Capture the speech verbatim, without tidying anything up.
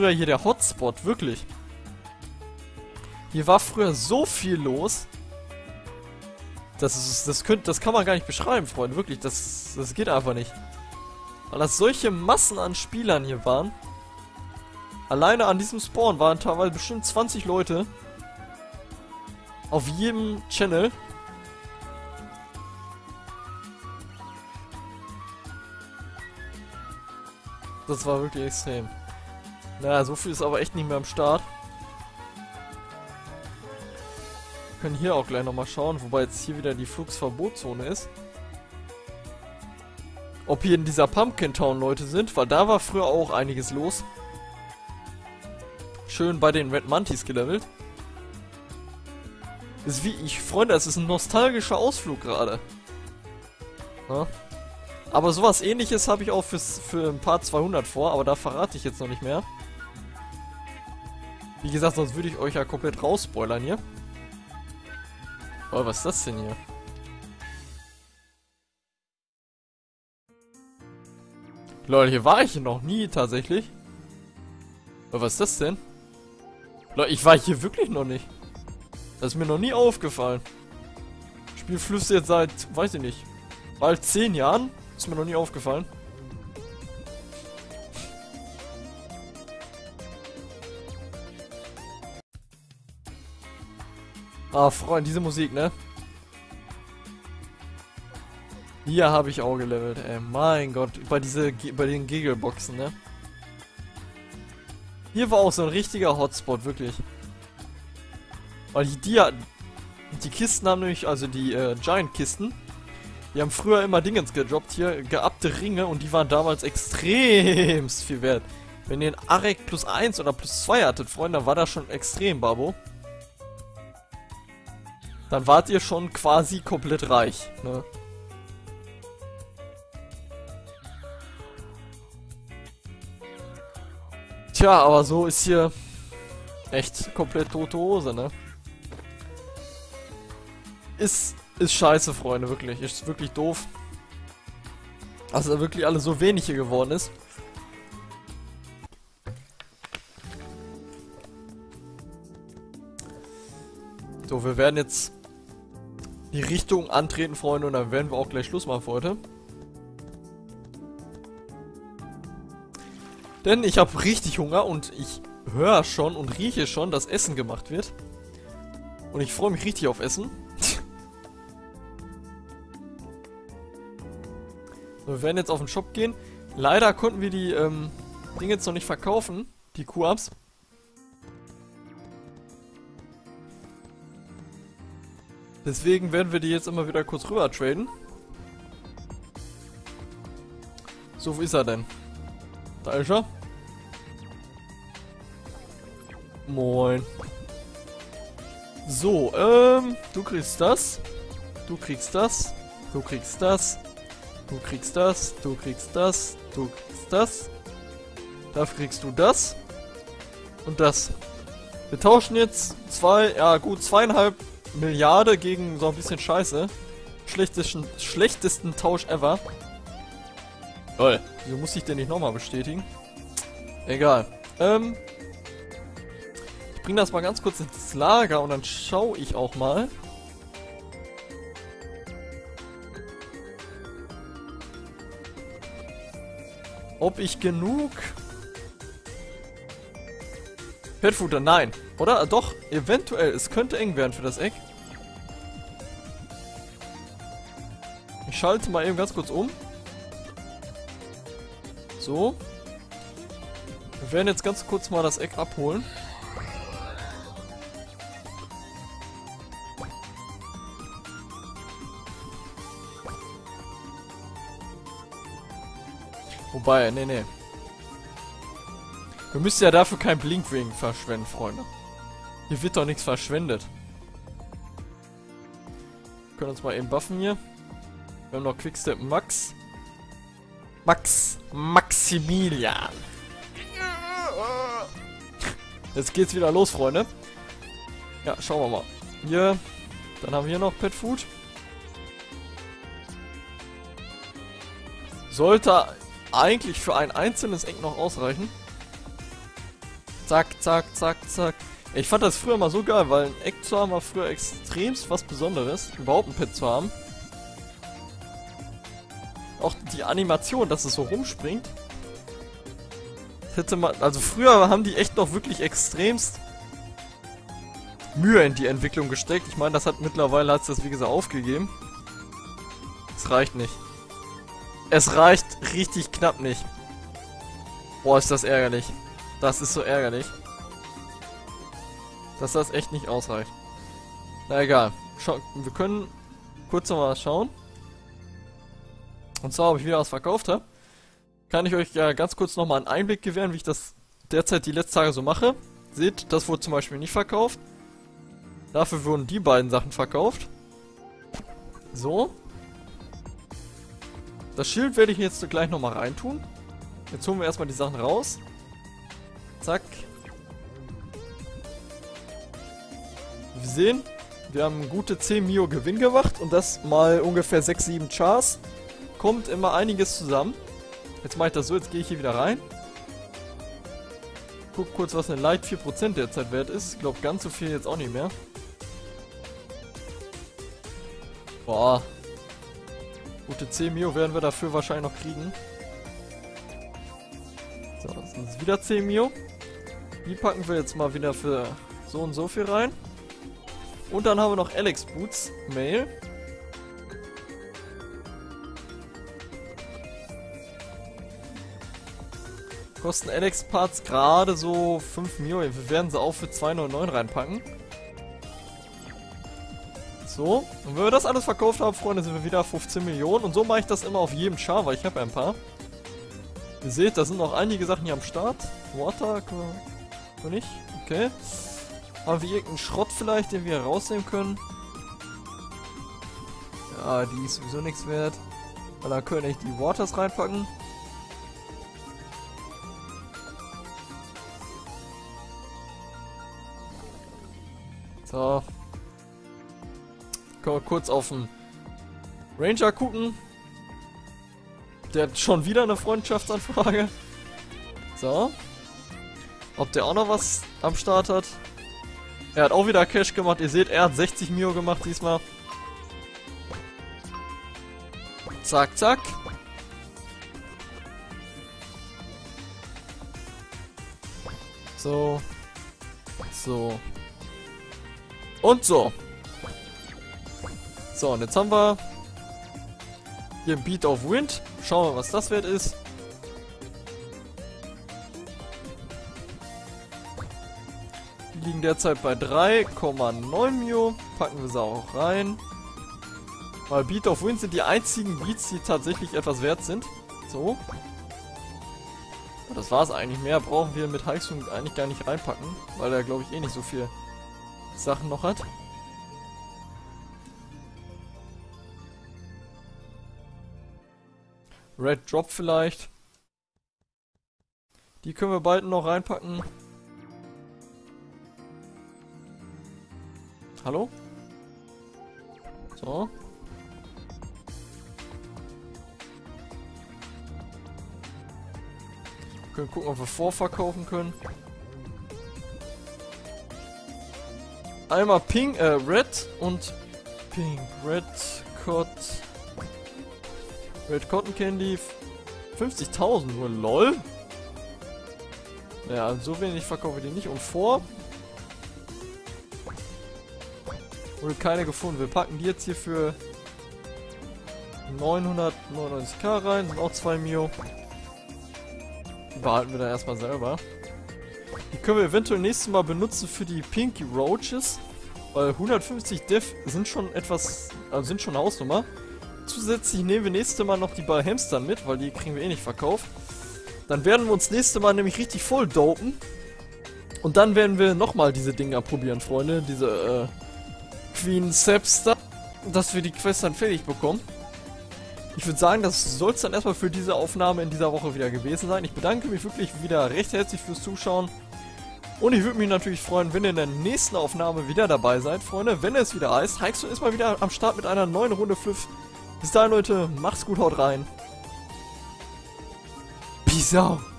früher hier der Hotspot, wirklich. Hier war früher so viel los. Das ist, das könnt, das kann man gar nicht beschreiben, Freunde, wirklich, das, das geht einfach nicht. Weil das solche Massen an Spielern hier waren. Alleine an diesem Spawn waren teilweise bestimmt zwanzig Leute. Auf jedem Channel. Das war wirklich extrem. Naja, so viel ist aber echt nicht mehr am Start. Wir können hier auch gleich nochmal schauen, wobei jetzt hier wieder die Flugsverbotszone ist. Ob hier in dieser Pumpkin Town Leute sind, weil da war früher auch einiges los. Schön bei den Red Mantis gelevelt. Ist wie ich, Freunde, es ist ein nostalgischer Ausflug gerade. Ja. Aber sowas Ähnliches habe ich auch fürs, für ein paar zweihundert vor, aber da verrate ich jetzt noch nicht mehr. Wie gesagt, sonst würde ich euch ja komplett rausspoilern hier. Oh, was ist das denn hier? Leute, hier war ich noch nie tatsächlich. Oh, was ist das denn? Leute, ich war hier wirklich noch nicht. Das ist mir noch nie aufgefallen. Spielflüsse jetzt seit, weiß ich nicht, bald zehn Jahren. Ist mir noch nie aufgefallen. Ah, Freunde, diese Musik, ne? Hier habe ich auch gelevelt, ey. Mein Gott, bei, diese, bei den Giggleboxen, ne? Hier war auch so ein richtiger Hotspot, wirklich. Weil die hatten... Die Kisten haben nämlich, also die äh, Giant-Kisten... Die haben früher immer Dingens gedroppt hier, geappte Ringe, und die waren damals extremst viel wert. Wenn ihr einen Arek plus eins oder plus zwei hattet, Freunde, dann war das schon extrem, Babo. Dann wart ihr schon quasi komplett reich, ne? Tja, aber so ist hier echt komplett tote Hose, ne? Ist... Ist scheiße, Freunde, wirklich. Ist wirklich doof. Dass da wirklich alles so wenig hier geworden ist. So, wir werden jetzt die Richtung antreten, Freunde, und dann werden wir auch gleich Schluss machen für heute. Denn ich habe richtig Hunger und ich höre schon und rieche schon, dass Essen gemacht wird. Und ich freue mich richtig auf Essen. Wir werden jetzt auf den Shop gehen. Leider konnten wir die ähm, Dinge jetzt noch nicht verkaufen, die Kuabs. Deswegen werden wir die jetzt immer wieder kurz rüber traden. So, wo ist er denn? Da ist er. Moin. So, ähm, du kriegst das. Du kriegst das. Du kriegst das. Du kriegst das, du kriegst das, du kriegst das. Dafür kriegst du das. Und das. Wir tauschen jetzt zwei, ja gut, zweieinhalb Milliarden gegen so ein bisschen Scheiße. Schlechtesten, schlechtesten Tausch ever. Toll. Wieso muss ich den nicht nochmal bestätigen? Egal. Ähm. Ich bringe das mal ganz kurz ins Lager und dann schaue ich auch mal. Ob ich genug Petfutter, nein. Oder? Doch, eventuell. Es könnte eng werden für das Eck. Ich schalte mal eben ganz kurz um. So. Wir werden jetzt ganz kurz mal das Eck abholen. Wobei, nee, nee. Wir müssen ja dafür kein Blinkring verschwenden, Freunde. Hier wird doch nichts verschwendet. Wir können uns mal eben buffen hier. Wir haben noch Quickstep Max. Max. Maximilian. Jetzt geht's wieder los, Freunde. Ja, schauen wir mal. Hier. Dann haben wir hier noch Pet Food. Sollte eigentlich für ein einzelnes Eck noch ausreichen. Zack, zack, zack, zack. Ich fand das früher mal so geil, weil ein Eck zu haben war früher extremst was Besonderes. Überhaupt ein Pet zu haben. Auch die Animation, dass es so rumspringt. Hätte man, also früher haben die echt noch wirklich extremst Mühe in die Entwicklung gesteckt. Ich meine, das hat mittlerweile, hat es das wie gesagt aufgegeben. Es reicht nicht. Es reicht richtig knapp nicht. Boah, ist das ärgerlich. Das ist so ärgerlich. Dass das echt nicht ausreicht. Na egal. Schau, wir können kurz nochmal schauen. Und zwar, ob ich wieder was verkauft habe. Kann ich euch ja ganz kurz nochmal einen Einblick gewähren, wie ich das derzeit die letzten Tage so mache. Seht, das wurde zum Beispiel nicht verkauft. Dafür wurden die beiden Sachen verkauft. So. Das Schild werde ich jetzt gleich nochmal reintun. Jetzt holen wir erstmal die Sachen raus. Zack. Wir sehen, wir haben gute zehn Mio Gewinn gemacht. Und das mal ungefähr sechs, sieben Chars. Kommt immer einiges zusammen. Jetzt mache ich das so, jetzt gehe ich hier wieder rein. Guck kurz, was eine Light vier Prozent derzeit wert ist. Ich glaube, ganz so viel jetzt auch nicht mehr. Boah. Gute zehn Mio werden wir dafür wahrscheinlich noch kriegen. So, das ist wieder zehn Mio. Die packen wir jetzt mal wieder für so und so viel rein. Und dann haben wir noch Alex Boots Mail. Kosten Alex Parts gerade so fünf Mio. Wir werden sie auch für zwei neunundneunzig reinpacken. So. Und wenn wir das alles verkauft haben, Freunde, sind wir wieder fünfzehn Millionen. Und so mache ich das immer auf jedem Char, weil ich habe ja ein paar. Ihr seht, da sind noch einige Sachen hier am Start. Water, können nicht. Okay. Haben wir irgendeinen Schrott vielleicht, den wir rausnehmen können? Ja, die ist sowieso nichts wert. Aber da können echt die Waters reinpacken. So. Können wir kurz auf den Ranger gucken. Der hat schon wieder eine Freundschaftsanfrage. So. Ob der auch noch was am Start hat. Er hat auch wieder Cash gemacht. Ihr seht, er hat sechzig Mio gemacht diesmal. Zack, zack. So. So. Und so. So, und jetzt haben wir hier ein Beat of Wind. Schauen wir mal, was das wert ist. Die liegen derzeit bei drei Komma neun Mio. Packen wir sie auch rein. Weil Beat of Wind sind die einzigen Beats, die tatsächlich etwas wert sind. So. Das war's eigentlich. Mehr brauchen wir mit Haixun eigentlich gar nicht reinpacken. Weil da, glaube ich, eh nicht so viel Sachen noch hat. Red Drop vielleicht. Die können wir bald noch reinpacken. Hallo? So. Wir können gucken, ob wir vorverkaufen können. Einmal Pink, äh, Red und Pink, Red Cot, Red Cotton Candy, fünfzigtausend nur, lol. Ja, so wenig verkaufe ich die nicht. Und vor wurde keine gefunden. Wir packen die jetzt hier für neunhundertneunundneunzig K rein, sind auch zwei Mio. Die behalten wir dann erstmal selber. Die können wir eventuell nächstes Mal benutzen für die Pinky Roaches. Weil hundertfünfzig Def sind schon etwas, also sind schon eine Hausnummer. Zusätzlich nehmen wir nächstes Mal noch die Ballhamster mit, weil die kriegen wir eh nicht verkauft. Dann werden wir uns nächstes Mal nämlich richtig voll dopen. Und dann werden wir nochmal diese Dinger probieren, Freunde. Diese äh, Queen Sapster. Dass wir die Quest dann fertig bekommen. Ich würde sagen, das soll es dann erstmal für diese Aufnahme in dieser Woche wieder gewesen sein. Ich bedanke mich wirklich wieder recht herzlich fürs Zuschauen. Und ich würde mich natürlich freuen, wenn ihr in der nächsten Aufnahme wieder dabei seid, Freunde. Wenn es wieder heißt, Haixun ist mal wieder am Start mit einer neuen Runde Flyff. Bis dahin, Leute, macht's gut, haut rein. Peace out.